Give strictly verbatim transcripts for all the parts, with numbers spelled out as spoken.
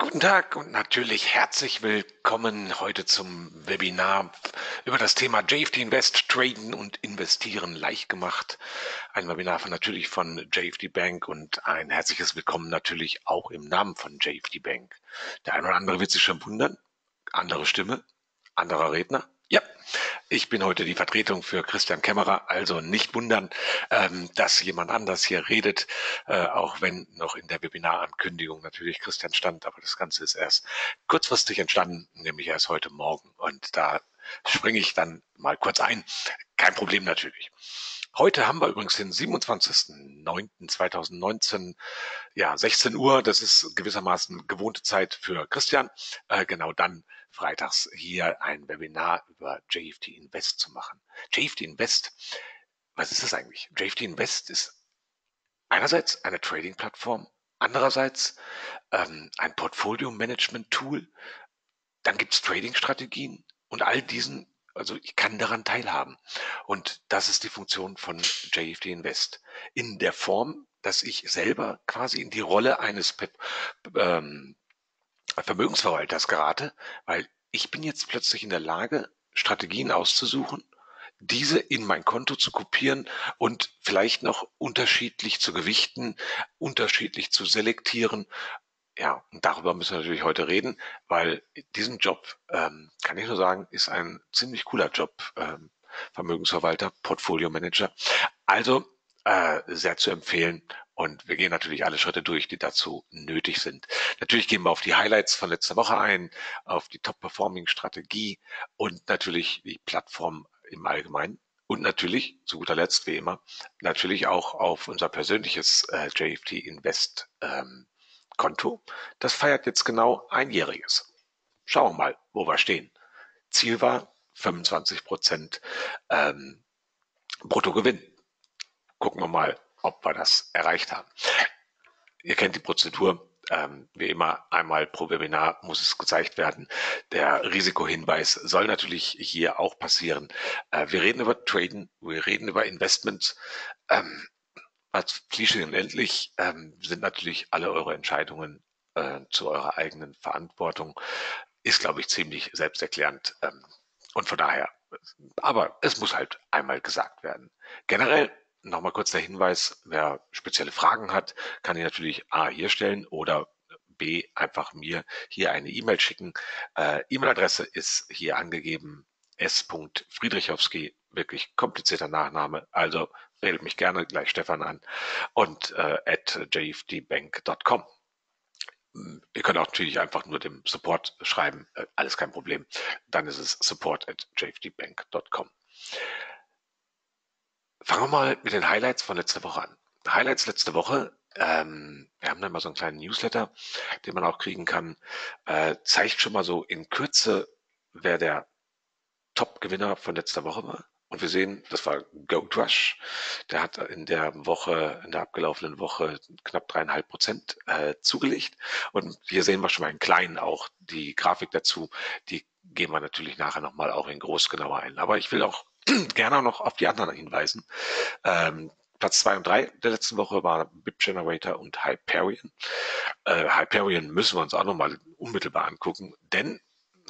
Guten Tag und natürlich herzlich willkommen heute zum Webinar über das Thema J F D Invest, Traden und Investieren leicht gemacht. Ein Webinar von natürlich von J F D Bank und ein herzliches Willkommen natürlich auch im Namen von J F D Bank. Der eine oder andere wird sich schon wundern, andere Stimme, anderer Redner. Ja, ich bin heute die Vertretung für Christian Kämmerer, also nicht wundern, ähm, dass jemand anders hier redet, äh, auch wenn noch in der Webinarankündigung natürlich Christian stand, aber das Ganze ist erst kurzfristig entstanden, nämlich erst heute Morgen, und da springe ich dann mal kurz ein. Kein Problem natürlich. Heute haben wir übrigens den siebenundzwanzigsten neunten zweitausendneunzehn, ja, sechzehn Uhr, das ist gewissermaßen gewohnte Zeit für Christian, äh, genau dann freitags hier ein Webinar über J F D Invest zu machen. J F D Invest, was ist das eigentlich? J F D Invest ist einerseits eine Trading-Plattform, andererseits ähm, ein Portfolio-Management-Tool, dann gibt es Trading-Strategien und all diesen. Also ich kann daran teilhaben, und das ist die Funktion von J F D Invest in der Form, dass ich selber quasi in die Rolle eines ähm, Vermögensverwalters gerate, weil ich bin jetzt plötzlich in der Lage, Strategien auszusuchen, diese in mein Konto zu kopieren und vielleicht noch unterschiedlich zu gewichten, unterschiedlich zu selektieren. Ja, und darüber müssen wir natürlich heute reden, weil diesen Job, ähm, kann ich nur sagen, ist ein ziemlich cooler Job. Ähm, Vermögensverwalter, Portfolio Manager. Also äh, sehr zu empfehlen, und wir gehen natürlich alle Schritte durch, die dazu nötig sind. Natürlich gehen wir auf die Highlights von letzter Woche ein, auf die Top-Performing-Strategie und natürlich die Plattform im Allgemeinen. Und natürlich, zu guter Letzt, wie immer, natürlich auch auf unser persönliches äh, J F D Invest ähm, Konto. Das feiert jetzt genau einjähriges. Schauen wir mal, wo wir stehen. Ziel war fünfundzwanzig Prozent ähm, Bruttogewinn. Gucken wir mal, ob wir das erreicht haben. Ihr kennt die Prozedur. Ähm, wie immer, einmal pro Webinar muss es gezeigt werden. Der Risikohinweis soll natürlich hier auch passieren. Äh, wir reden über Traden, wir reden über Investments. Ähm, Als Klischee und endlich ähm, sind natürlich alle eure Entscheidungen äh, zu eurer eigenen Verantwortung. Ist, glaube ich, ziemlich selbsterklärend. Ähm, und von daher, aber es muss halt einmal gesagt werden. Generell nochmal kurz der Hinweis, wer spezielle Fragen hat, kann die natürlich A hier stellen oder B einfach mir hier eine E-Mail schicken. Äh, E-Mail-Adresse ist hier angegeben, s punkt friedrichowski, wirklich komplizierter Nachname, also redet mich gerne gleich Stefan an, und äh, at j f d bank punkt com. Ihr könnt auch natürlich einfach nur dem Support schreiben, äh, alles kein Problem. Dann ist es support at j f d bank punkt com. Fangen wir mal mit den Highlights von letzter Woche an. Highlights letzte Woche, ähm, wir haben dann mal so einen kleinen Newsletter, den man auch kriegen kann, äh, zeigt schon mal so in Kürze, wer der Top-Gewinner von letzter Woche war. Und wir sehen, das war Goat Rush. Der hat in der Woche, in der abgelaufenen Woche knapp dreieinhalb Prozent äh, zugelegt. Und hier sehen wir schon mal in kleinen auch die Grafik dazu. Die gehen wir natürlich nachher nochmal auch in groß genauer ein. Aber ich will auch gerne noch auf die anderen hinweisen. Ähm, Platz zwei und drei der letzten Woche waren Bip Generator und Hyperion. Äh, Hyperion müssen wir uns auch nochmal unmittelbar angucken, denn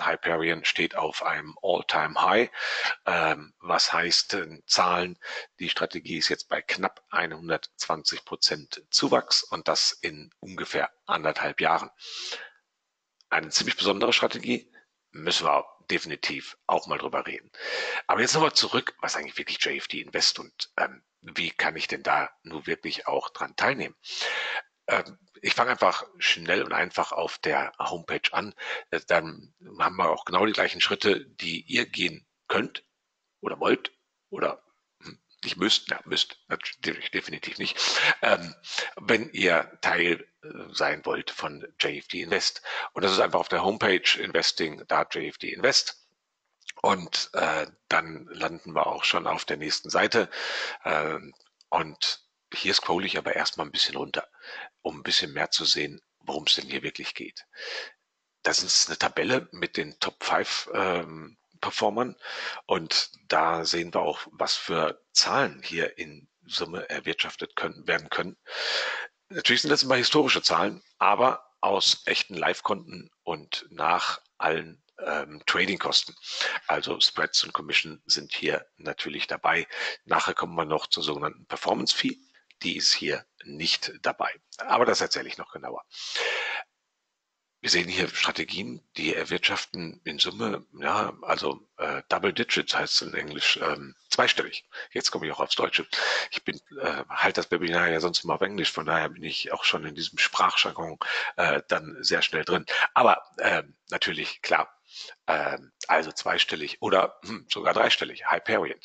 Hyperion steht auf einem All-Time-High, ähm, was heißt in Zahlen, die Strategie ist jetzt bei knapp hundertzwanzig Prozent Zuwachs, und das in ungefähr anderthalb Jahren. Eine ziemlich besondere Strategie, müssen wir auch definitiv auch mal drüber reden. Aber jetzt nochmal zurück, was eigentlich wirklich J F D Invest und ähm, wie kann ich denn da nur wirklich auch dran teilnehmen? Ähm, Ich fange einfach schnell und einfach auf der Homepage an. Dann haben wir auch genau die gleichen Schritte, die ihr gehen könnt oder wollt oder nicht müsst. Ja, müsst natürlich definitiv nicht, ähm, wenn ihr Teil sein wollt von J F D Invest. Und das ist einfach auf der Homepage Investing, da J F D Invest. Und äh, dann landen wir auch schon auf der nächsten Seite. Äh, und hier scrolle ich aber erstmal ein bisschen runter, um ein bisschen mehr zu sehen, worum es denn hier wirklich geht. Das ist eine Tabelle mit den Top fünf ähm, Performern, und da sehen wir auch, was für Zahlen hier in Summe erwirtschaftet können, werden können. Natürlich sind das immer historische Zahlen, aber aus echten Live-Konten und nach allen ähm, Trading-Kosten. Also Spreads und Commission sind hier natürlich dabei. Nachher kommen wir noch zur sogenannten Performance-Fee. Die ist hier nicht dabei. Aber das erzähle ich noch genauer. Wir sehen hier Strategien, die erwirtschaften in Summe, ja, also äh, Double Digits heißt es in Englisch, ähm, zweistellig. Jetzt komme ich auch aufs Deutsche. Ich bin äh, halt das Webinar ja sonst immer auf Englisch, von daher bin ich auch schon in diesem Sprachjargon äh, dann sehr schnell drin. Aber äh, natürlich, klar, äh, also zweistellig oder hm, sogar dreistellig, Hyperion.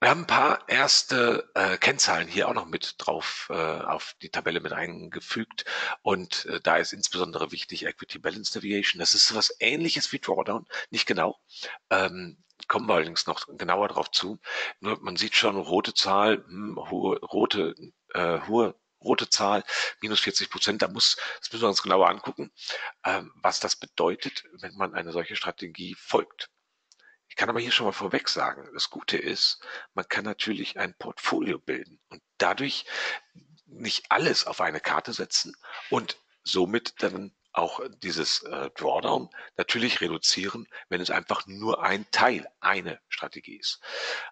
Wir haben ein paar erste äh, Kennzahlen hier auch noch mit drauf äh, auf die Tabelle mit eingefügt und äh, da ist insbesondere wichtig Equity Balance Deviation. Das ist sowas Ähnliches wie Drawdown, nicht genau. Ähm, kommen wir allerdings noch genauer drauf zu. Nur man sieht schon rote Zahl, hm, hohe rote äh, hohe rote Zahl minus vierzig Prozent. Da muss das müssen wir uns genauer angucken, äh, was das bedeutet, wenn man einer solchen Strategie folgt. Ich kann aber hier schon mal vorweg sagen, das Gute ist, man kann natürlich ein Portfolio bilden und dadurch nicht alles auf eine Karte setzen und somit dann auch dieses äh, Drawdown natürlich reduzieren, wenn es einfach nur ein Teil, eine Strategie ist.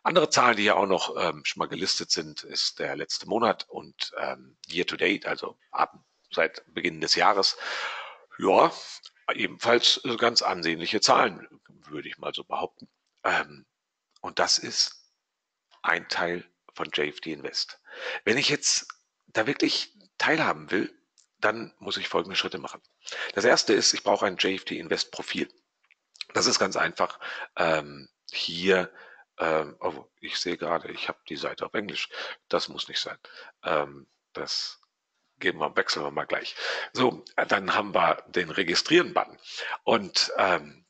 Andere Zahlen, die ja auch noch ähm, schon mal gelistet sind, ist der letzte Monat und ähm, Year to Date, also ab, seit Beginn des Jahres. Ja, ebenfalls ganz ansehnliche Zahlen, würde ich mal so behaupten. Und das ist ein Teil von J F D Invest. Wenn ich jetzt da wirklich teilhaben will, dann muss ich folgende Schritte machen. Das erste ist, ich brauche ein J F D Invest Profil. Das ist ganz einfach. Hier, oh, ich sehe gerade, ich habe die Seite auf Englisch. Das muss nicht sein. Das gehen wir, wechseln wir mal gleich. So, dann haben wir den Registrieren-Button. Und ähm,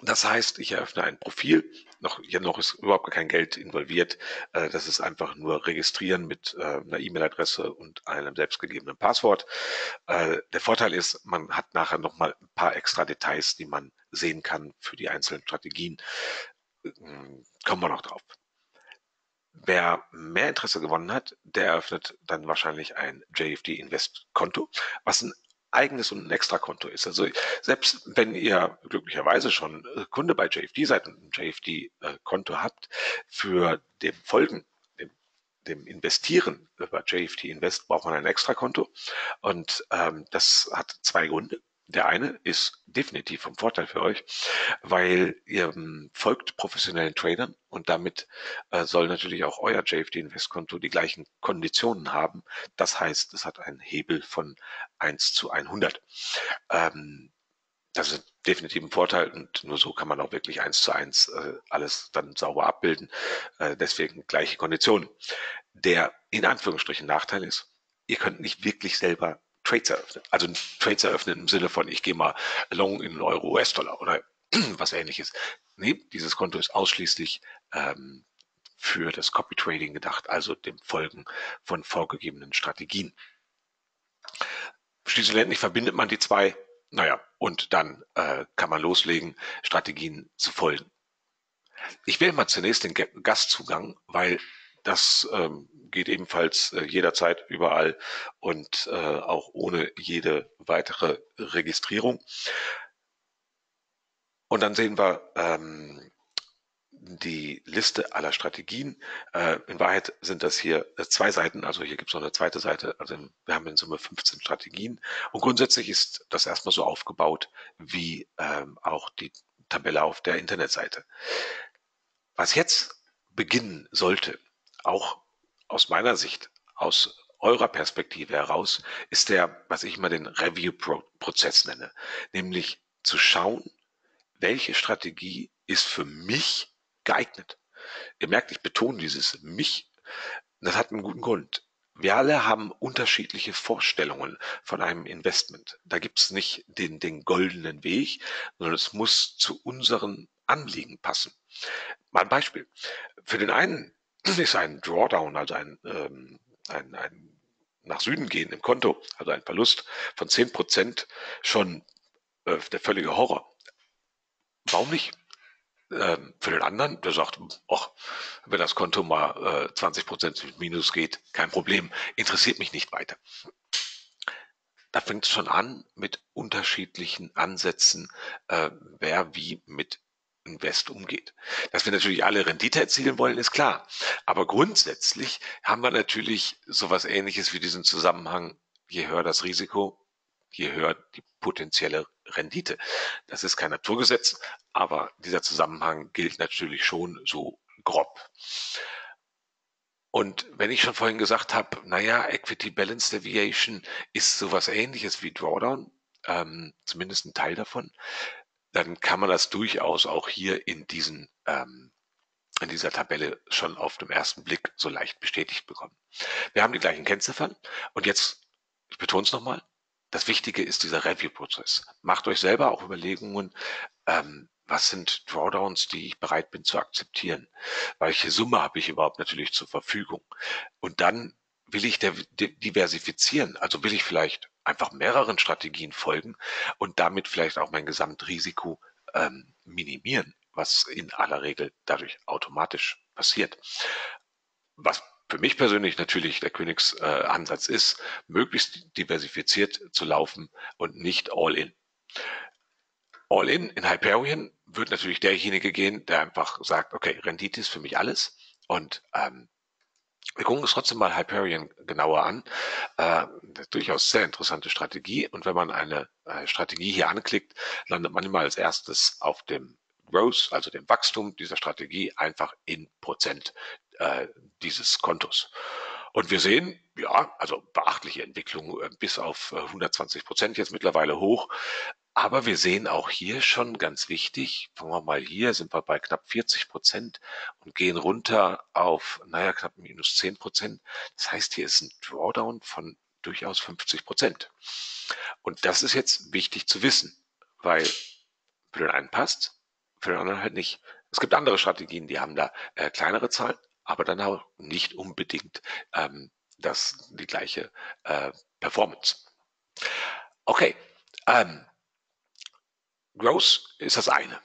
das heißt, ich eröffne ein Profil. Noch, hier noch ist überhaupt kein Geld involviert. Äh, das ist einfach nur Registrieren mit äh, einer E-Mail-Adresse und einem selbstgegebenen Passwort. Äh, der Vorteil ist, man hat nachher nochmal ein paar extra Details, die man sehen kann für die einzelnen Strategien. Ähm, kommen wir noch drauf. Wer mehr Interesse gewonnen hat, der eröffnet dann wahrscheinlich ein J F D Invest Konto, was ein eigenes und ein extra Konto ist. Also selbst wenn ihr glücklicherweise schon Kunde bei J F D seid und ein J F D Konto habt, für dem Folgen, dem, dem Investieren über J F D Invest braucht man ein extra Konto und ähm, das hat zwei Gründe. Der eine ist definitiv vom Vorteil für euch, weil ihr ähm, folgt professionellen Tradern und damit äh, soll natürlich auch euer J F D Investkonto die gleichen Konditionen haben. Das heißt, es hat einen Hebel von eins zu hundert. Ähm, das ist definitiv ein Vorteil und nur so kann man auch wirklich eins zu eins äh, alles dann sauber abbilden. Äh, deswegen gleiche Konditionen. Der in Anführungsstrichen Nachteil ist, ihr könnt nicht wirklich selber Trades eröffnen. Also Trades eröffnen im Sinne von, ich gehe mal long in Euro, U S-Dollar oder was Ähnliches. Nee, dieses Konto ist ausschließlich ähm, für das Copy-Trading gedacht, also dem Folgen von vorgegebenen Strategien. Schließlich und endlich verbindet man die zwei, naja, und dann äh, kann man loslegen, Strategien zu folgen. Ich wähle mal zunächst den Gastzugang, weil das ähm, geht ebenfalls äh, jederzeit, überall und äh, auch ohne jede weitere Registrierung. Und dann sehen wir ähm, die Liste aller Strategien. Äh, in Wahrheit sind das hier äh, zwei Seiten, also hier gibt es noch eine zweite Seite. Also wir haben in Summe fünfzehn Strategien. Und grundsätzlich ist das erstmal so aufgebaut wie ähm, auch die Tabelle auf der Internetseite. Was jetzt beginnen sollte, auch aus meiner Sicht, aus eurer Perspektive heraus, ist der, was ich mal den Review-Prozess nenne, nämlich zu schauen, welche Strategie ist für mich geeignet. Ihr merkt, ich betone dieses mich, das hat einen guten Grund. Wir alle haben unterschiedliche Vorstellungen von einem Investment. Da gibt es nicht den, den goldenen Weg, sondern es muss zu unseren Anliegen passen. Mal ein Beispiel. Für den einen ist ein Drawdown, also ein, ähm, ein, ein nach Süden gehen im Konto, also ein Verlust von zehn Prozent, schon äh, der völlige Horror. Warum nicht? Ähm, für den anderen, der sagt, och, wenn das Konto mal äh, zwanzig Prozent minus geht, kein Problem, interessiert mich nicht weiter. Da fängt es schon an mit unterschiedlichen Ansätzen, äh, wer wie mit Invest umgeht. Dass wir natürlich alle Rendite erzielen wollen, ist klar. Aber grundsätzlich haben wir natürlich sowas Ähnliches wie diesen Zusammenhang, je höher das Risiko, je höher die potenzielle Rendite. Das ist kein Naturgesetz, aber dieser Zusammenhang gilt natürlich schon so grob. Und wenn ich schon vorhin gesagt habe, naja, Equity Balance Deviation ist sowas Ähnliches wie Drawdown, ähm, zumindest ein Teil davon, dann kann man das durchaus auch hier in, diesen, ähm, in dieser Tabelle schon auf dem ersten Blick so leicht bestätigt bekommen. Wir haben die gleichen Kennziffern und jetzt, ich betone es nochmal, das Wichtige ist dieser Review-Prozess. Macht euch selber auch Überlegungen, ähm, was sind Drawdowns, die ich bereit bin zu akzeptieren? Welche Summe habe ich überhaupt natürlich zur Verfügung? Und dann will ich diversifizieren, also will ich vielleicht einfach mehreren Strategien folgen und damit vielleicht auch mein Gesamtrisiko ähm, minimieren, was in aller Regel dadurch automatisch passiert. Was für mich persönlich natürlich der Königsansatz äh, ist, möglichst diversifiziert zu laufen und nicht all in. All in in Hyperion wird natürlich derjenige gehen, der einfach sagt, okay, Rendite ist für mich alles und ähm, wir gucken uns trotzdem mal Hyperion genauer an. Äh, das ist durchaus sehr interessante Strategie und wenn man eine äh, Strategie hier anklickt, landet man immer als erstes auf dem Growth, also dem Wachstum dieser Strategie einfach in Prozent äh, dieses Kontos. Und wir sehen, ja, also beachtliche Entwicklung äh, bis auf äh, hundertzwanzig Prozent jetzt mittlerweile hoch. Aber wir sehen auch hier schon ganz wichtig, fangen wir mal hier, sind wir bei knapp vierzig Prozent und gehen runter auf, naja, knapp minus zehn Prozent. Das heißt, hier ist ein Drawdown von durchaus fünfzig Prozent. Und das ist jetzt wichtig zu wissen, weil für den einen passt, für den anderen halt nicht. Es gibt andere Strategien, die haben da äh, kleinere Zahlen, aber dann auch nicht unbedingt ähm, das, die gleiche äh, Performance. Okay, ähm, Growth ist das eine.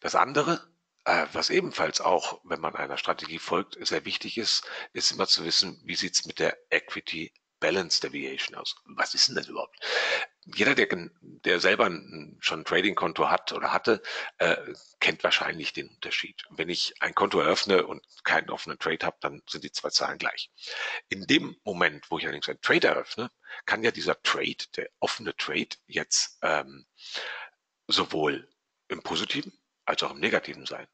Das andere, äh, was ebenfalls auch, wenn man einer Strategie folgt, sehr wichtig ist, ist immer zu wissen, wie sieht es mit der Equity Balance Deviation aus? Was ist denn das überhaupt? Jeder, der, der selber ein, schon ein Trading-Konto hat oder hatte, äh, kennt wahrscheinlich den Unterschied. Wenn ich ein Konto eröffne und keinen offenen Trade habe, dann sind die zwei Zahlen gleich. In dem Moment, wo ich allerdings einen Trade eröffne, kann ja dieser Trade, der offene Trade, jetzt ähm, sowohl im Positiven als auch im Negativen sein.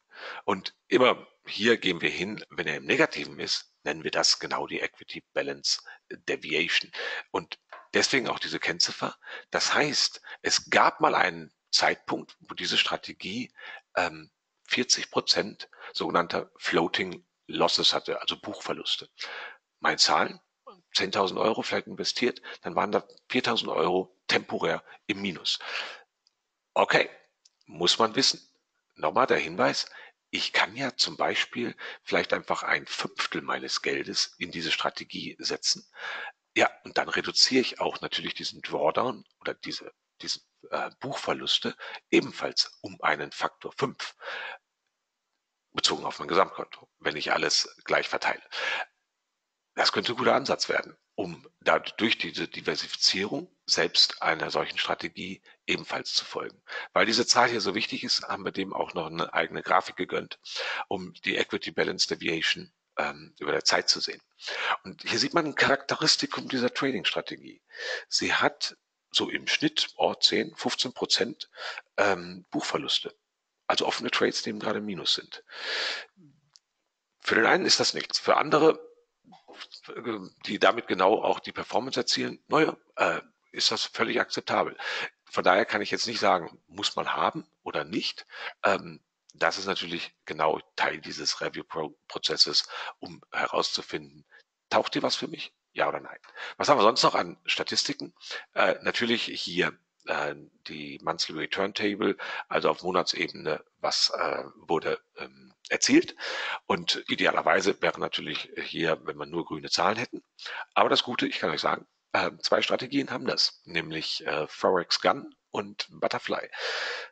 Und immer hier gehen wir hin, wenn er im Negativen ist, nennen wir das genau die Equity Balance Deviation. Und deswegen auch diese Kennziffer. Das heißt, es gab mal einen Zeitpunkt, wo diese Strategie ähm, vierzig Prozent sogenannter Floating Losses hatte, also Buchverluste. Meine Zahlen, zehntausend Euro vielleicht investiert, dann waren da viertausend Euro temporär im Minus. Okay, muss man wissen. Nochmal der Hinweis, ich kann ja zum Beispiel vielleicht einfach ein Fünftel meines Geldes in diese Strategie setzen. Ja, und dann reduziere ich auch natürlich diesen Drawdown oder diese, diese äh, Buchverluste ebenfalls um einen Faktor fünf, bezogen auf mein Gesamtkonto, wenn ich alles gleich verteile. Das könnte ein guter Ansatz werden, um dadurch diese Diversifizierung selbst einer solchen Strategie ebenfalls zu folgen. Weil diese Zahl hier so wichtig ist, haben wir dem auch noch eine eigene Grafik gegönnt, um die Equity Balance Deviation ähm, über der Zeit zu sehen. Und hier sieht man ein Charakteristikum dieser Trading-Strategie. Sie hat so im Schnitt oh, zehn, fünfzehn Prozent ähm, Buchverluste, also offene Trades, die eben gerade Minus sind. Für den einen ist das nichts, für andere, die damit genau auch die Performance erzielen, naja, äh, ist das völlig akzeptabel. Von daher kann ich jetzt nicht sagen, muss man haben oder nicht. Ähm, das ist natürlich genau Teil dieses Review-Prozesses, um herauszufinden, taucht hier was für mich? Ja oder nein? Was haben wir sonst noch an Statistiken? Äh, natürlich hier äh, die Monthly Return Table, also auf Monatsebene, was äh, wurde ähm, erzielt und idealerweise wäre natürlich hier, wenn man nur grüne Zahlen hätten, aber das Gute, ich kann euch sagen, zwei Strategien haben das, nämlich Forex Gun und Butterfly,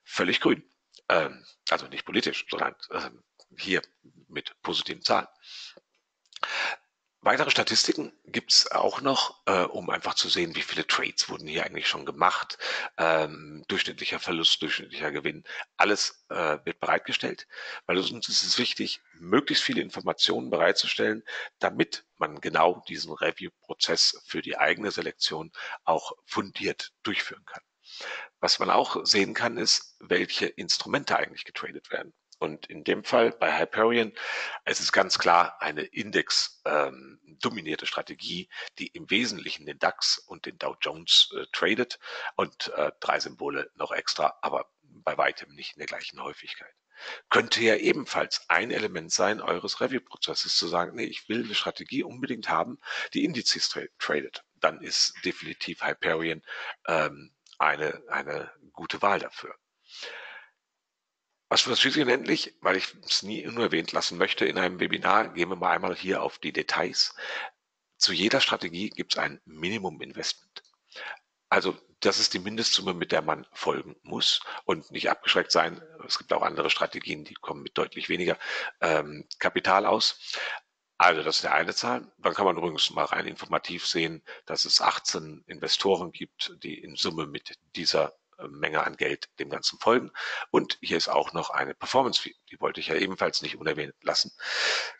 völlig grün, also nicht politisch, sondern hier mit positiven Zahlen. Weitere Statistiken gibt es auch noch, äh, um einfach zu sehen, wie viele Trades wurden hier eigentlich schon gemacht, ähm, durchschnittlicher Verlust, durchschnittlicher Gewinn, alles äh, wird bereitgestellt, weil uns ist es wichtig, möglichst viele Informationen bereitzustellen, damit man genau diesen Review-Prozess für die eigene Selektion auch fundiert durchführen kann. Was man auch sehen kann, ist, welche Instrumente eigentlich getradet werden. Und in dem Fall bei Hyperion, es ist ganz klar eine index-dominierte ähm, Strategie, die im Wesentlichen den DAX und den Dow Jones äh, tradet und äh, drei Symbole noch extra, aber bei weitem nicht in der gleichen Häufigkeit. Könnte ja ebenfalls ein Element sein, eures Review-Prozesses zu sagen, nee, ich will eine Strategie unbedingt haben, die Indizes tra tradet. Dann ist definitiv Hyperion ähm, eine, eine gute Wahl dafür. Was schließlich und endlich, weil ich es nie unerwähnt lassen möchte in einem Webinar, gehen wir mal einmal hier auf die Details. Zu jeder Strategie gibt es ein Minimum-Investment. Also das ist die Mindestsumme, mit der man folgen muss und nicht abgeschreckt sein. Es gibt auch andere Strategien, die kommen mit deutlich weniger ähm, Kapital aus. Also das ist der eine Zahl. Dann kann man übrigens mal rein informativ sehen, dass es achtzehn Investoren gibt, die in Summe mit dieser Menge an Geld dem Ganzen folgen. Und hier ist auch noch eine Performance-Fee. Die wollte ich ja ebenfalls nicht unerwähnt lassen.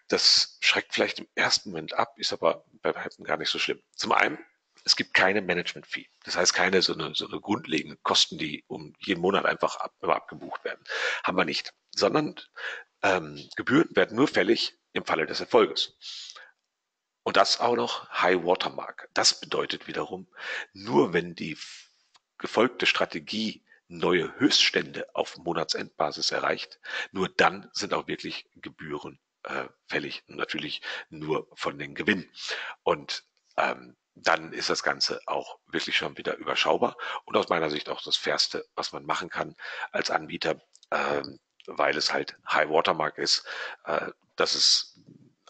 Das schreckt vielleicht im ersten Moment ab, ist aber bei weitem gar nicht so schlimm. Zum einen, es gibt keine Management-Fee. Das heißt, keine so eine, so eine grundlegenden Kosten, die um jeden Monat einfach ab, immer abgebucht werden. Haben wir nicht. Sondern ähm, Gebühren werden nur fällig im Falle des Erfolges. Und das auch noch High-Watermark. Das bedeutet wiederum, nur wenn die gefolgte Strategie neue Höchststände auf Monatsendbasis erreicht, nur dann sind auch wirklich Gebühren äh, fällig, und natürlich nur von den Gewinnen. Und ähm, dann ist das Ganze auch wirklich schon wieder überschaubar und aus meiner Sicht auch das Fairste, was man machen kann als Anbieter, äh, weil es halt High-Watermark ist. Äh, das ist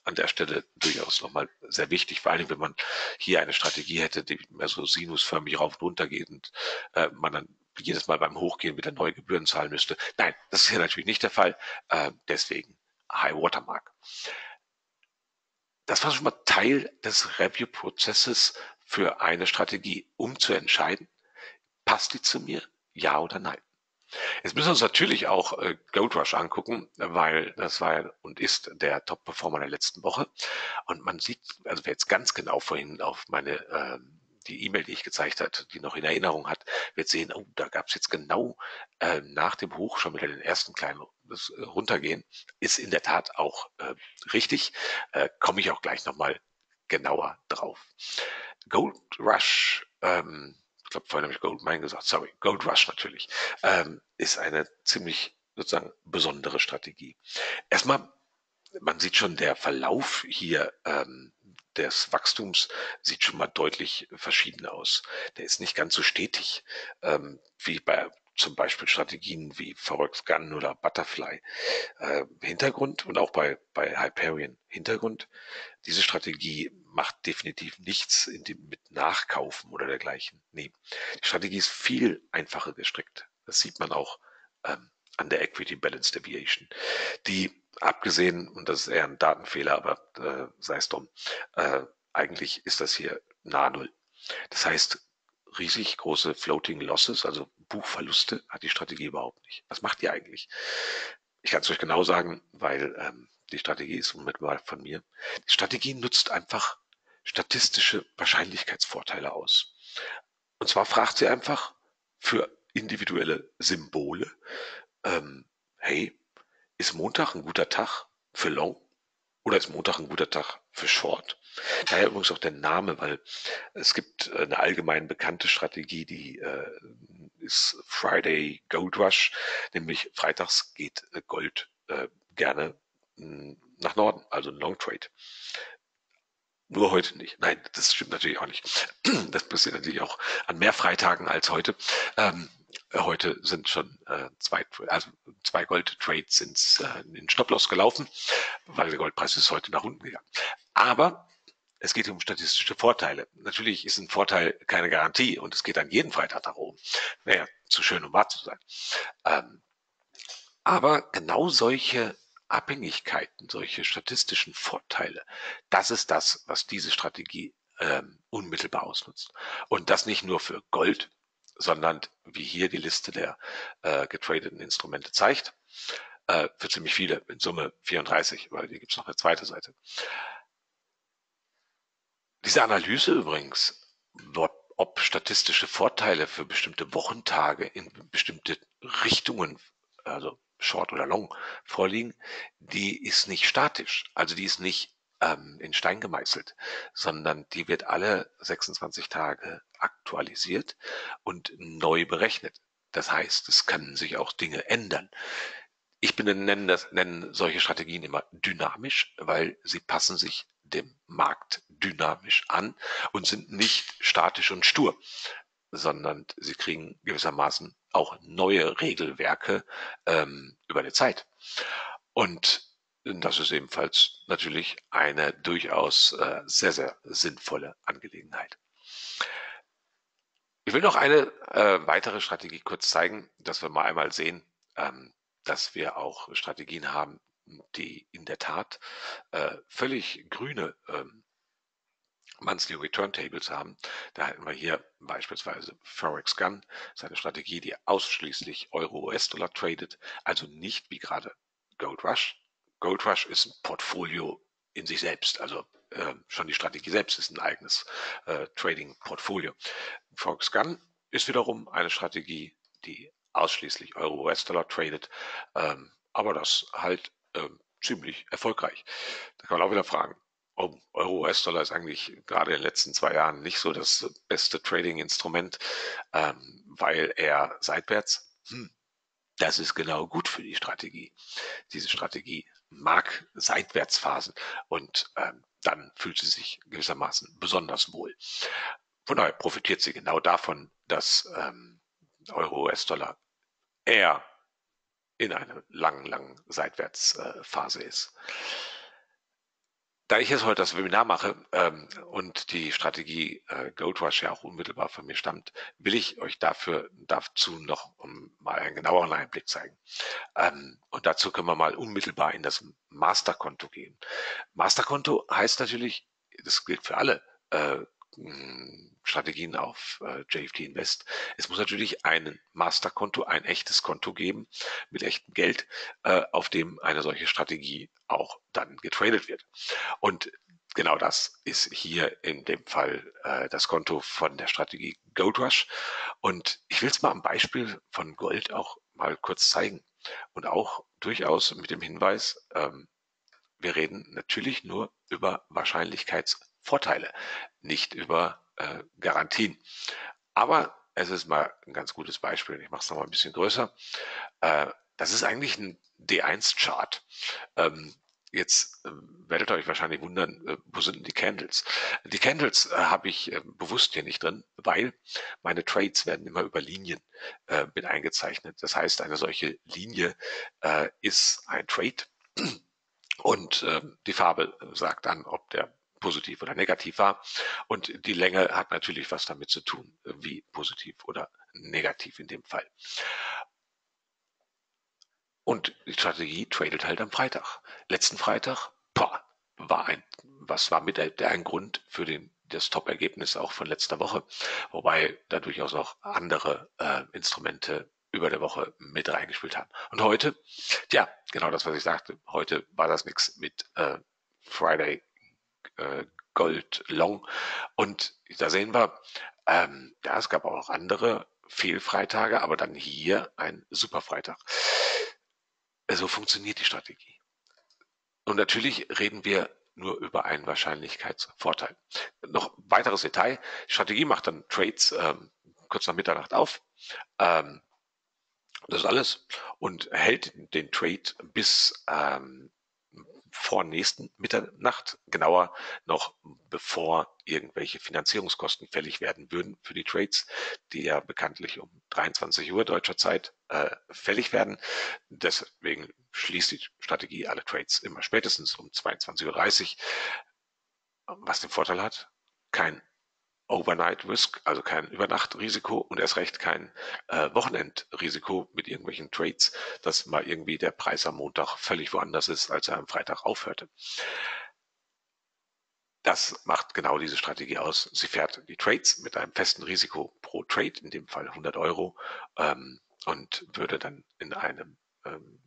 an der Stelle durchaus nochmal sehr wichtig, vor allem wenn man hier eine Strategie hätte, die mehr so sinusförmig rauf und runter geht und äh, man dann jedes Mal beim Hochgehen wieder neue Gebühren zahlen müsste. Nein, das ist hier natürlich nicht der Fall, äh, deswegen High Watermark. Das war schon mal Teil des Review-Prozesses für eine Strategie, um zu entscheiden, passt die zu mir, ja oder nein. Jetzt müssen wir uns natürlich auch äh, Goat Rush angucken, weil das war und ist der Top-Performer der letzten Woche. Und man sieht, also wer jetzt ganz genau vorhin auf meine äh, die E-Mail, die ich gezeigt hat, die noch in Erinnerung hat, wird sehen, oh, da gab es jetzt genau äh, nach dem Hoch schon wieder den ersten kleinen das, äh, Runtergehen. Ist in der Tat auch äh, richtig. Äh, komme ich auch gleich nochmal genauer drauf. Goat Rush, ähm, ich glaube, vorhin habe ich Goldmine gesagt, sorry, Gold Rush natürlich, ähm, ist eine ziemlich sozusagen besondere Strategie. Erstmal, man sieht schon, der Verlauf hier ähm, des Wachstums sieht schon mal deutlich verschieden aus. Der ist nicht ganz so stetig ähm, wie bei zum Beispiel Strategien wie Forex Gun oder Butterfly. Äh, Hintergrund und auch bei, bei Hyperion Hintergrund. Diese Strategie macht definitiv nichts in dem, mit Nachkaufen oder dergleichen. Nee, die Strategie ist viel einfacher gestrickt. Das sieht man auch ähm, an der Equity Balance Deviation. Die, abgesehen, und das ist eher ein Datenfehler, aber äh, sei es drum, äh, eigentlich ist das hier nahe Null. Das heißt, riesig große Floating Losses, also Buchverluste, hat die Strategie überhaupt nicht. Was macht die eigentlich? Ich kann es euch genau sagen, weil ähm, die Strategie ist unmittelbar von mir. Die Strategie nutzt einfach statistische Wahrscheinlichkeitsvorteile aus. Und zwar fragt sie einfach für individuelle Symbole, ähm, hey, ist Montag ein guter Tag für Long? Oder ist Montag ein guter Tag für Short? Daher übrigens auch der Name, weil es gibt eine allgemein bekannte Strategie, die äh, ist Friday Gold Rush, nämlich freitags geht Gold äh, gerne mh, nach Norden, also ein Long Trade. Nur heute nicht. Nein, das stimmt natürlich auch nicht. Das passiert natürlich auch an mehr Freitagen als heute. Ähm, Heute sind schon äh, zwei, also zwei Gold-Trades ins, äh, in Stop-Loss gelaufen, weil der Goldpreis ist heute nach unten gegangen. Aber es geht um statistische Vorteile. Natürlich ist ein Vorteil keine Garantie und es geht an jeden Freitag nach oben. Naja, zu schön, um wahr zu sein. Ähm, aber genau solche Abhängigkeiten, solche statistischen Vorteile, das ist das, was diese Strategie ähm, unmittelbar ausnutzt. Und das nicht nur für Gold, sondern wie hier die Liste der äh, getradeten Instrumente zeigt, äh, für ziemlich viele, in Summe vierunddreißig, weil hier gibt es noch eine zweite Seite. Diese Analyse übrigens, ob statistische Vorteile für bestimmte Wochentage in bestimmte Richtungen, also Short oder Long, vorliegen, die ist nicht statisch, also die ist nicht ähm, in Stein gemeißelt, sondern die wird alle sechsundzwanzig Tage aktualisiert und neu berechnet. Das heißt, es können sich auch Dinge ändern. Ich nenne, das, nenne solche Strategien immer dynamisch, weil sie passen sich dem Markt dynamisch an und sind nicht statisch und stur, sondern sie kriegen gewissermaßen auch neue Regelwerke ähm, über die Zeit. Und das ist ebenfalls natürlich eine durchaus äh, sehr, sehr sinnvolle Angelegenheit. Ich will noch eine äh, weitere Strategie kurz zeigen, dass wir mal einmal sehen, ähm, dass wir auch Strategien haben, die in der Tat äh, völlig grüne ähm, Monthly Return Tables haben. Da hätten wir hier beispielsweise Forex Gun, seine Strategie, die ausschließlich Euro-U S-Dollar tradet, also nicht wie gerade Gold Rush. Gold Rush ist ein Portfolio in sich selbst, also äh, schon die Strategie selbst ist ein eigenes äh, Trading-Portfolio. Forex Gun ist wiederum eine Strategie, die ausschließlich Euro-U S-Dollar tradet, ähm, aber das halt äh, ziemlich erfolgreich. Da kann man auch wieder fragen, oh, Euro-U S-Dollar ist eigentlich gerade in den letzten zwei Jahren nicht so das beste Trading-Instrument, ähm, weil er seitwärts, hm, das ist genau gut für die Strategie. Diese Strategie mag Seitwärtsphasen und ähm, dann fühlt sie sich gewissermaßen besonders wohl. Von daher profitiert sie genau davon, dass ähm, Euro-U S-Dollar eher in einer langen, langen Seitwärtsphase äh, ist. Da ich jetzt heute das Webinar mache ähm, und die Strategie äh, Gold Rush ja auch unmittelbar von mir stammt, will ich euch dafür dazu noch um, mal einen genaueren Einblick zeigen. Ähm, und dazu können wir mal unmittelbar in das Masterkonto gehen. Masterkonto heißt natürlich, das gilt für alle äh, Strategien auf äh, J F D Invest. Es muss natürlich ein Masterkonto, ein echtes Konto geben mit echtem Geld, äh, auf dem eine solche Strategie auch dann getradet wird. Und genau das ist hier in dem Fall äh, das Konto von der Strategie Gold Rush. Und ich will es mal am Beispiel von Gold auch mal kurz zeigen. Und auch durchaus mit dem Hinweis, ähm, wir reden natürlich nur über Wahrscheinlichkeitsvorteile, nicht über äh, Garantien. Aber es ist mal ein ganz gutes Beispiel. Ich mache es nochmal ein bisschen größer. Äh, das ist eigentlich ein D eins Chart. Ähm, jetzt äh, werdet ihr euch wahrscheinlich wundern, äh, wo sind denn die Candles? Die Candles äh, habe ich äh, bewusst hier nicht drin, weil meine Trades werden immer über Linien äh, mit eingezeichnet. Das heißt, eine solche Linie äh, ist ein Trade und äh, die Farbe sagt dann, ob der positiv oder negativ war, und die Länge hat natürlich was damit zu tun, wie positiv oder negativ in dem Fall. Und die Strategie tradet halt am Freitag. Letzten Freitag boah, war ein, was war mit der ein Grund für den das Top-Ergebnis auch von letzter Woche, wobei da durchaus noch andere äh, Instrumente über der Woche mit reingespielt haben. Und heute, ja, genau das, was ich sagte, heute war das nichts mit äh, Friday Gold Long, und da sehen wir, ähm, ja, es gab auch noch andere Fehlfreitage, aber dann hier ein Superfreitag. So funktioniert die Strategie. Und natürlich reden wir nur über einen Wahrscheinlichkeitsvorteil. Noch weiteres Detail, die Strategie macht dann Trades ähm, kurz nach Mitternacht auf, ähm, das ist alles, und hält den Trade bis ähm, vor nächsten Mitternacht, genauer noch bevor irgendwelche Finanzierungskosten fällig werden würden für die Trades, die ja bekanntlich um dreiundzwanzig Uhr deutscher Zeit äh, fällig werden. Deswegen schließt die Strategie alle Trades immer spätestens um zweiundzwanzig Uhr dreißig, was den Vorteil hat, kein Overnight Risk, also kein Übernachtrisiko und erst recht kein äh, Wochenendrisiko mit irgendwelchen Trades, dass mal irgendwie der Preis am Montag völlig woanders ist, als er am Freitag aufhörte. Das macht genau diese Strategie aus. Sie fährt die Trades mit einem festen Risiko pro Trade, in dem Fall hundert Euro, ähm, und würde dann in einem ähm,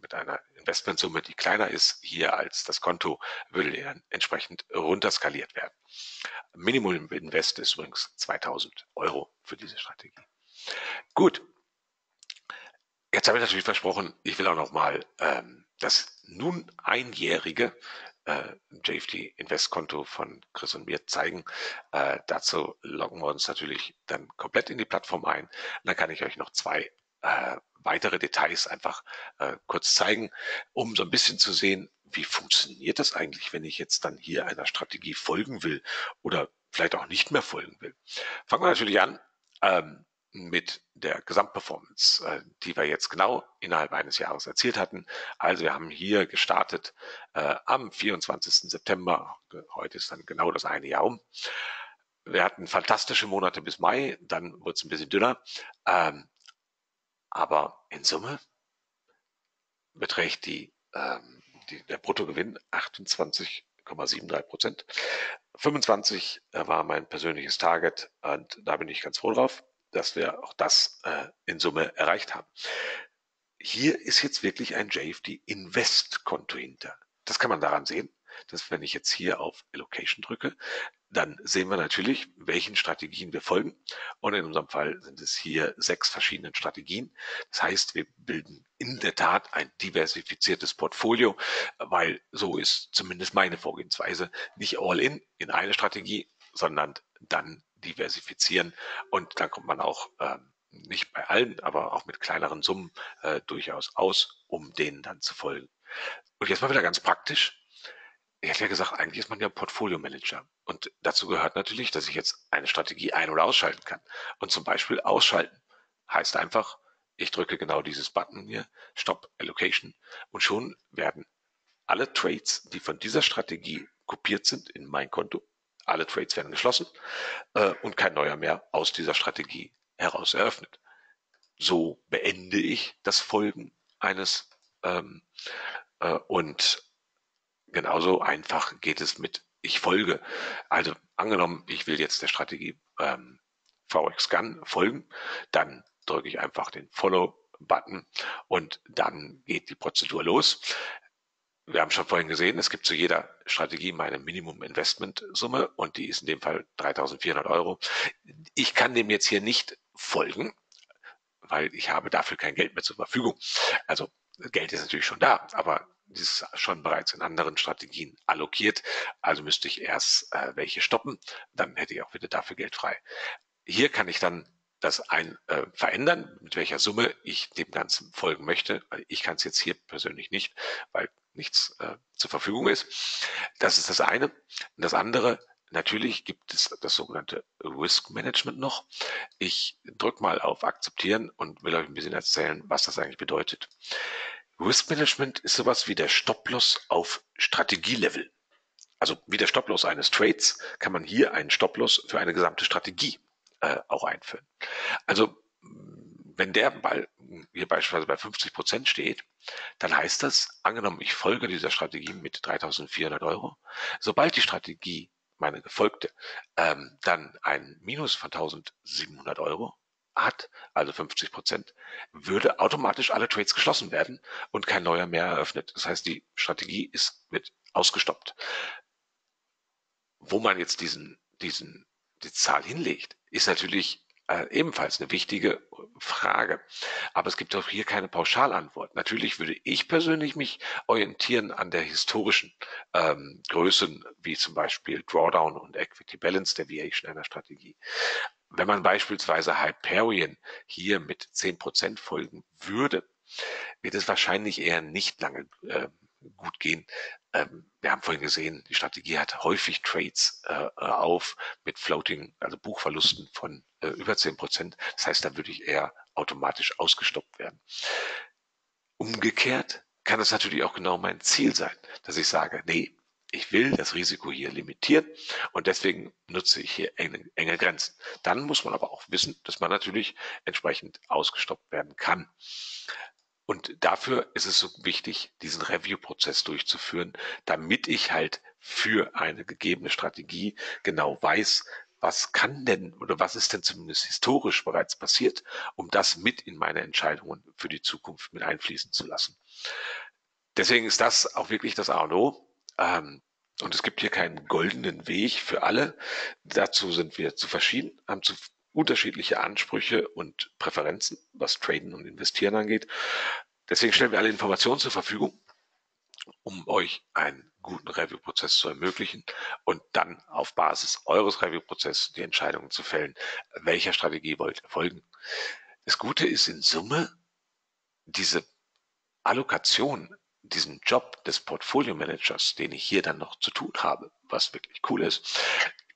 mit einer Investmentsumme, die kleiner ist hier als das Konto, würde dann entsprechend runterskaliert werden. Minimum Invest ist übrigens zweitausend Euro für diese Strategie. Gut, jetzt habe ich natürlich versprochen, ich will auch nochmal ähm, das nun einjährige äh, J F D Invest Konto von Chris und mir zeigen. Äh, dazu loggen wir uns natürlich dann komplett in die Plattform ein. Dann kann ich euch noch zwei Äh, weitere Details einfach äh, kurz zeigen, um so ein bisschen zu sehen, wie funktioniert das eigentlich, wenn ich jetzt dann hier einer Strategie folgen will oder vielleicht auch nicht mehr folgen will. Fangen wir natürlich an ähm, mit der Gesamtperformance, äh, die wir jetzt genau innerhalb eines Jahres erzielt hatten. Also wir haben hier gestartet äh, am vierundzwanzigsten September, heute ist dann genau das eine Jahr um. Wir hatten fantastische Monate bis Mai, dann wurde es ein bisschen dünner. Ähm, Aber in Summe beträgt die, ähm, die, der Bruttogewinn achtundzwanzig Komma sieben drei Prozent. fünfundzwanzig äh, war mein persönliches Target und da bin ich ganz froh drauf, dass wir auch das äh, in Summe erreicht haben. Hier ist jetzt wirklich ein J F D Invest Konto hinter. Das kann man daran sehen, dass wenn ich jetzt hier auf Allocation drücke, dann sehen wir natürlich, welchen Strategien wir folgen. Und in unserem Fall sind es hier sechs verschiedene Strategien. Das heißt, wir bilden in der Tat ein diversifiziertes Portfolio, weil so ist zumindest meine Vorgehensweise. Nicht all in, in eine Strategie, sondern dann diversifizieren. Und dann kommt man auch ähm, nicht bei allen, aber auch mit kleineren Summen äh, durchaus aus, um denen dann zu folgen. Und jetzt mal wieder ganz praktisch. Ich hätte ja gesagt, eigentlich ist man ja Portfolio-Manager. Und dazu gehört natürlich, dass ich jetzt eine Strategie ein- oder ausschalten kann. Und zum Beispiel ausschalten heißt einfach, ich drücke genau dieses Button hier, Stop Allocation. Und schon werden alle Trades, die von dieser Strategie kopiert sind, in mein Konto, alle Trades werden geschlossen äh, und kein neuer mehr aus dieser Strategie heraus eröffnet. So beende ich das Folgen eines ähm, äh, und genauso einfach geht es mit ich folge. Also angenommen, ich will jetzt der Strategie ähm, Forex Gun folgen, dann drücke ich einfach den Follow-Button und dann geht die Prozedur los. Wir haben schon vorhin gesehen, es gibt zu jeder Strategie meine Minimum-Investment-Summe und die ist in dem Fall dreitausendvierhundert Euro. Ich kann dem jetzt hier nicht folgen, weil ich habe dafür kein Geld mehr zur Verfügung. Also Geld ist natürlich schon da, aber das ist schon bereits in anderen Strategien allokiert, also müsste ich erst äh, welche stoppen, dann hätte ich auch wieder dafür Geld frei. Hier kann ich dann das ein, äh, verändern, mit welcher Summe ich dem Ganzen folgen möchte. Ich kann es jetzt hier persönlich nicht, weil nichts äh, zur Verfügung ist. Das ist das eine. Und das andere, natürlich gibt es das sogenannte Risk Management noch. Ich drücke mal auf Akzeptieren und will euch ein bisschen erzählen, was das eigentlich bedeutet. Risk Management ist sowas wie der Stop-Loss auf Strategielevel. Also wie der Stop-Loss eines Trades kann man hier einen Stop-Loss für eine gesamte Strategie äh, auch einführen. Also wenn der Ball hier beispielsweise bei fünfzig Prozent steht, dann heißt das, angenommen ich folge dieser Strategie mit dreitausendvierhundert Euro, sobald die Strategie, meine gefolgte, ähm, dann ein Minus von tausendsiebenhundert Euro hat, also fünfzig Prozent, würde automatisch alle Trades geschlossen werden und kein neuer mehr eröffnet. Das heißt, die Strategie ist, wird ausgestoppt. Wo man jetzt diesen, diesen, die Zahl hinlegt, ist natürlich äh, ebenfalls eine wichtige Frage. Aber es gibt auch hier keine Pauschalantwort. Natürlich würde ich persönlich mich orientieren an der historischen ähm, Größen, wie zum Beispiel Drawdown und Equity Balance Deviation einer Strategie. Wenn man beispielsweise Hyperion hier mit zehn Prozent folgen würde, wird es wahrscheinlich eher nicht lange äh, gut gehen. Ähm, wir haben vorhin gesehen, die Strategie hat häufig Trades äh, auf mit Floating, also Buchverlusten von äh, über zehn Prozent. Das heißt, da würde ich eher automatisch ausgestoppt werden. Umgekehrt kann es natürlich auch genau mein Ziel sein, dass ich sage, nee, ich will das Risiko hier limitieren und deswegen nutze ich hier enge, enge Grenzen. Dann muss man aber auch wissen, dass man natürlich entsprechend ausgestoppt werden kann. Und dafür ist es so wichtig, diesen Review-Prozess durchzuführen, damit ich halt für eine gegebene Strategie genau weiß, was kann denn oder was ist denn zumindest historisch bereits passiert, um das mit in meine Entscheidungen für die Zukunft mit einfließen zu lassen. Deswegen ist das auch wirklich das A und O. Und es gibt hier keinen goldenen Weg für alle. Dazu sind wir zu verschieden, haben zu unterschiedliche Ansprüche und Präferenzen, was Traden und Investieren angeht. Deswegen stellen wir alle Informationen zur Verfügung, um euch einen guten Review-Prozess zu ermöglichen und dann auf Basis eures Review-Prozesses die Entscheidungen zu fällen, welcher Strategie wollt ihr folgen. Das Gute ist in Summe, diese Allokation, diesen Job des Portfolio-Managers, den ich hier dann noch zu tun habe, was wirklich cool ist,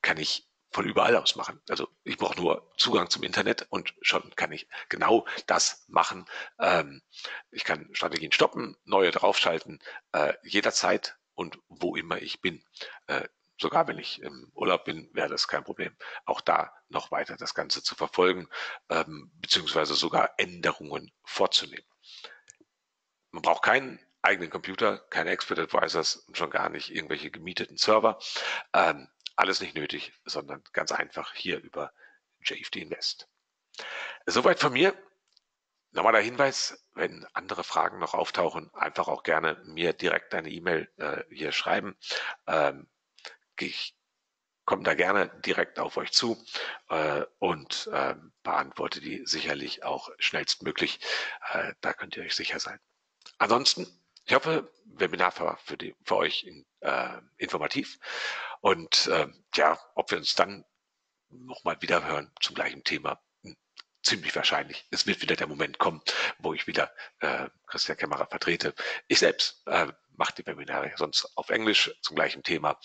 kann ich von überall aus machen. Also ich brauche nur Zugang zum Internet und schon kann ich genau das machen. Ähm, ich kann Strategien stoppen, neue draufschalten, äh, jederzeit und wo immer ich bin. Äh, sogar wenn ich im Urlaub bin, wäre das kein Problem, auch da noch weiter das Ganze zu verfolgen, ähm, beziehungsweise sogar Änderungen vorzunehmen. Man braucht keinen eigenen Computer, keine Expert Advisors und schon gar nicht irgendwelche gemieteten Server. Ähm, Alles nicht nötig, sondern ganz einfach hier über J F D Invest. Soweit von mir. Nochmal der Hinweis, wenn andere Fragen noch auftauchen, einfach auch gerne mir direkt eine E-Mail äh, hier schreiben. Ähm, ich komme da gerne direkt auf euch zu äh, und äh, beantworte die sicherlich auch schnellstmöglich. Äh, da könnt ihr euch sicher sein. Ansonsten, ich hoffe, Webinar war für, die, für euch in, äh, informativ. Und äh, ja, ob wir uns dann nochmal wieder hören zum gleichen Thema, hm, ziemlich wahrscheinlich. Es wird wieder der Moment kommen, wo ich wieder äh, Christian Kämmerer vertrete. Ich selbst äh, mache die Webinare sonst auf Englisch zum gleichen Thema,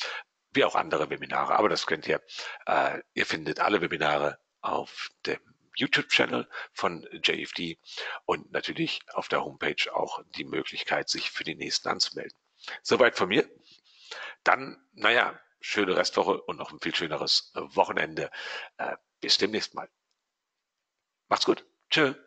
wie auch andere Webinare. Aber das könnt ihr, äh, ihr findet alle Webinare auf dem YouTube-Channel von J F D und natürlich auf der Homepage auch die Möglichkeit, sich für die nächsten anzumelden. Soweit von mir. Dann, naja, schöne Restwoche und noch ein viel schöneres Wochenende. Bis demnächst mal. Macht's gut. Tschö.